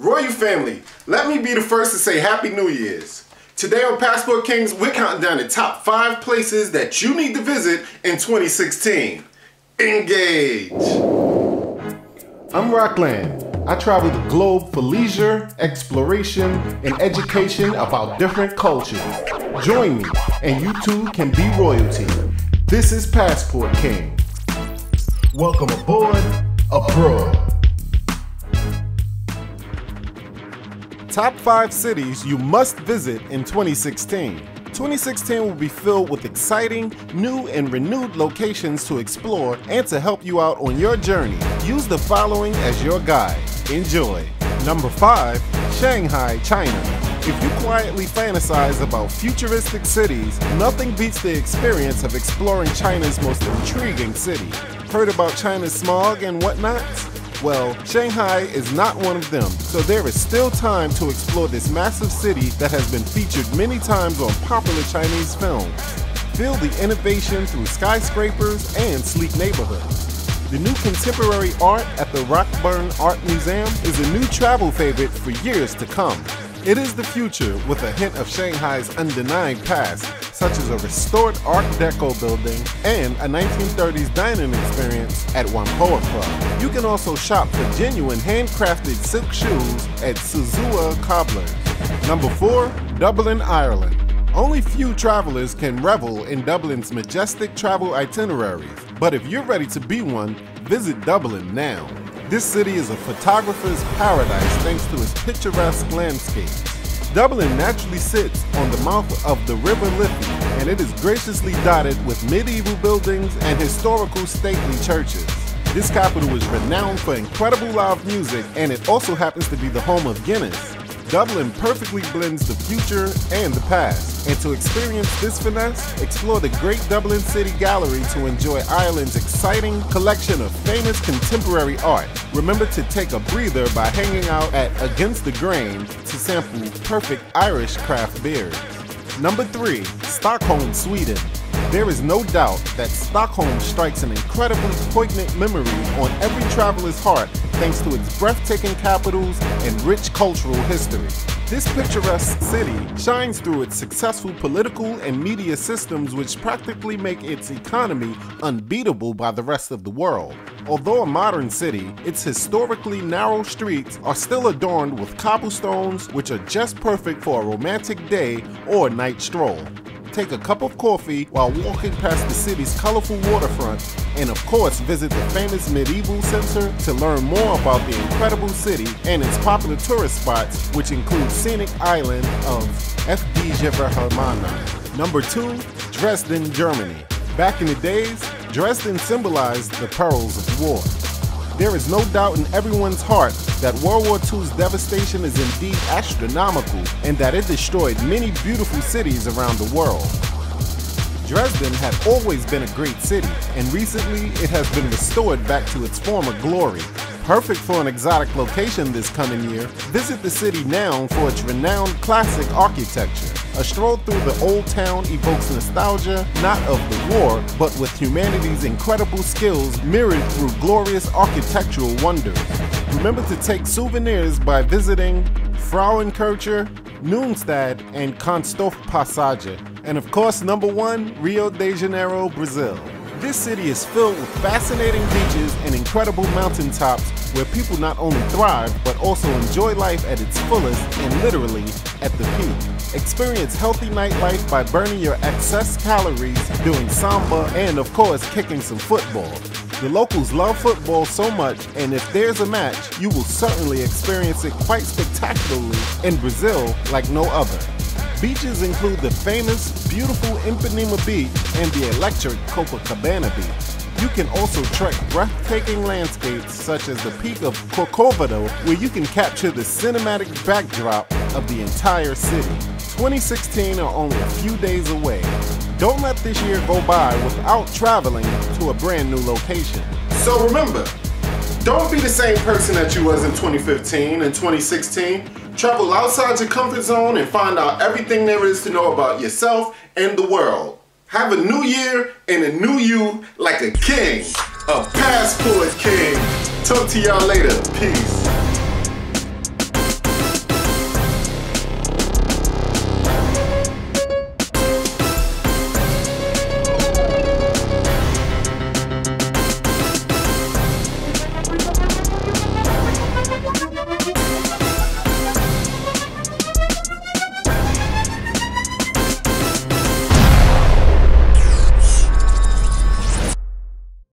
Royal family, let me be the first to say Happy New Year's. Today on Passport Kings, we're counting down the top 5 places that you need to visit in 2016. Engage! I'm Roklan. I travel the globe for leisure, exploration, and education about different cultures. Join me, and you too can be royalty. This is Passport Kings. Welcome aboard, abroad. Top 5 cities you must visit in 2016. 2016 will be filled with exciting, new and renewed locations to explore and to help you out on your journey. Use the following as your guide. Enjoy. Number 5, Shanghai, China. If you quietly fantasize about futuristic cities, nothing beats the experience of exploring China's most intriguing city. Heard about China's smog and whatnot? Well, Shanghai is not one of them, so there is still time to explore this massive city that has been featured many times on popular Chinese films. Feel the innovation through skyscrapers and sleek neighborhoods. The new contemporary art at the Rockburn Art Museum is a new travel favorite for years to come. It is the future with a hint of Shanghai's undying past, such as a restored Art Deco building and a 1930s dining experience at Wampoa Club. You can also shop for genuine handcrafted silk shoes at Suzua Cobblers. Number 4, Dublin, Ireland. Only few travelers can revel in Dublin's majestic travel itineraries, but if you're ready to be one, visit Dublin now. This city is a photographer's paradise thanks to its picturesque landscapes. Dublin naturally sits on the mouth of the River Liffey, and it is graciously dotted with medieval buildings and historical stately churches. This capital is renowned for incredible live music, and it also happens to be the home of Guinness. Dublin perfectly blends the future and the past, and to experience this finesse, explore the Great Dublin City Gallery to enjoy Ireland's exciting collection of famous contemporary art. Remember to take a breather by hanging out at Against the Grain to sample perfect Irish craft beers. Number 3, Stockholm, Sweden. There is no doubt that Stockholm strikes an incredibly poignant memory on every traveler's heart thanks to its breathtaking capitals and rich cultural history. This picturesque city shines through its successful political and media systems, which practically make its economy unbeatable by the rest of the world. Although a modern city, its historically narrow streets are still adorned with cobblestones, which are just perfect for a romantic day or night stroll. Take a cup of coffee while walking past the city's colorful waterfront, and of course visit the famous medieval center to learn more about the incredible city and its popular tourist spots, which include scenic island of FD Gevre Hermanda. Number 2, Dresden, Germany. Back in the days, Dresden symbolized the perils of war. There is no doubt in everyone's heart that World War II's devastation is indeed astronomical and that it destroyed many beautiful cities around the world. Dresden had always been a great city, and recently it has been restored back to its former glory. Perfect for an exotic location this coming year, visit the city now for its renowned classic architecture. A stroll through the old town evokes nostalgia, not of the war, but with humanity's incredible skills mirrored through glorious architectural wonders. Remember to take souvenirs by visiting Frauenkirche, Neumarkt, and Konstof Passage. And of course, number 1, Rio de Janeiro, Brazil. This city is filled with fascinating beaches and incredible mountaintops where people not only thrive, but also enjoy life at its fullest and literally at the peak. Experience healthy nightlife by burning your excess calories, doing samba, and of course, kicking some football. The locals love football so much, and if there's a match, you will certainly experience it quite spectacularly in Brazil like no other. Beaches include the famous, beautiful Ipanema Beach and the electric Copacabana Beach. You can also trek breathtaking landscapes such as the peak of Corcovado, where you can capture the cinematic backdrop of the entire city. 2016 are only a few days away. Don't let this year go by without traveling to a brand new location. So remember, don't be the same person that you was in 2015 and 2016. Travel outside your comfort zone and find out everything there is to know about yourself and the world. Have a new year and a new you like a king, a passport king. Talk to y'all later. Peace.